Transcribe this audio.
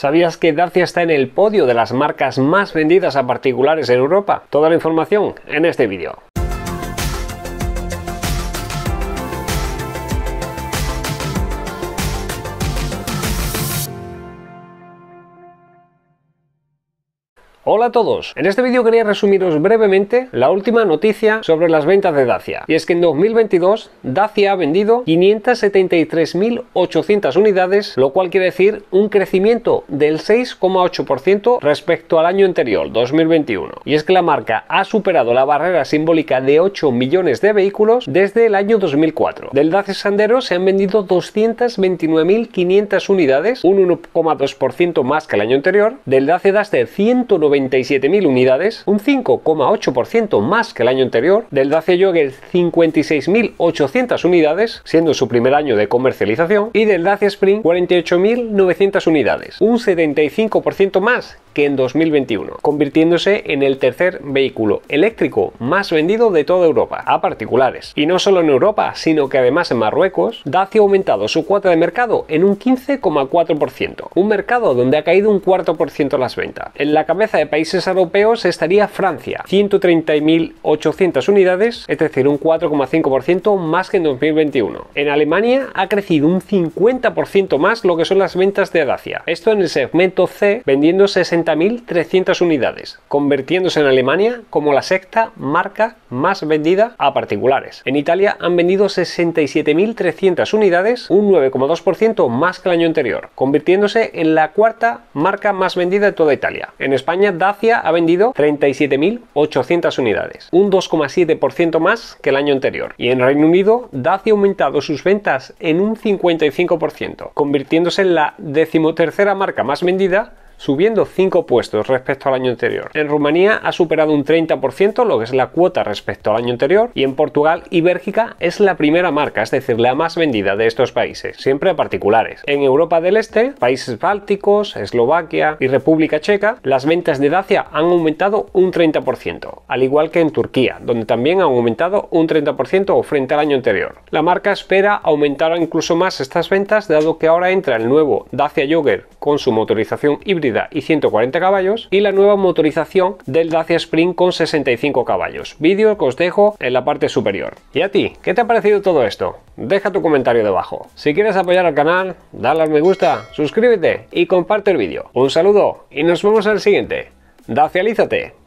¿Sabías que Dacia está en el podio de las marcas más vendidas a particulares en Europa? Toda la información en este vídeo. Hola a todos, en este vídeo quería resumiros brevemente la última noticia sobre las ventas de Dacia, y es que en 2022 Dacia ha vendido 573.800 unidades, lo cual quiere decir un crecimiento del 6,8% respecto al año anterior, 2021, y es que la marca ha superado la barrera simbólica de 8 millones de vehículos desde el año 2004. Del Dacia Sandero se han vendido 229.500 unidades, un 1,2% más que el año anterior, del Dacia Duster 197.000 unidades, un 5,8% más que el año anterior, del Dacia Jogger 56.800 unidades, siendo su primer año de comercialización, y del Dacia Spring 48.900 unidades, un 75% más que en 2021, convirtiéndose en el tercer vehículo eléctrico más vendido de toda Europa a particulares. Y no solo en Europa, sino que además en Marruecos, Dacia ha aumentado su cuota de mercado en un 15,4%, un mercado donde ha caído un 4% las ventas. En la cabeza de países europeos estaría Francia, 130.800 unidades, es decir, un 4,5% más que en 2021. En Alemania ha crecido un 50% más lo que son las ventas de Dacia, esto en el segmento C, vendiendo 60.300 unidades, convirtiéndose en Alemania como la sexta marca más vendida a particulares. En Italia han vendido 67.300 unidades, un 9,2% más que el año anterior, convirtiéndose en la cuarta marca más vendida de toda Italia. En España, Dacia ha vendido 37.800 unidades, un 2,7% más que el año anterior. Y en Reino Unido, Dacia ha aumentado sus ventas en un 55%, convirtiéndose en la 13ª marca más vendida, subiendo 5 puestos respecto al año anterior. En Rumanía ha superado un 30% lo que es la cuota respecto al año anterior, y en Portugal y Bélgica es la primera marca, es decir, la más vendida de estos países, siempre a particulares. En Europa del Este, países bálticos, Eslovaquia y República Checa, las ventas de Dacia han aumentado un 30%, al igual que en Turquía, donde también han aumentado un 30% frente al año anterior. La marca espera aumentar incluso más estas ventas, dado que ahora entra el nuevo Dacia Jogger con su motorización híbrida y 140 caballos, y la nueva motorización del Dacia Spring con 65 caballos. Vídeo que os dejo en la parte superior. ¿Y a ti? ¿Qué te ha parecido todo esto? Deja tu comentario debajo. Si quieres apoyar al canal, dale al me gusta, suscríbete y comparte el vídeo. Un saludo y nos vemos en el siguiente. ¡Dacialízate!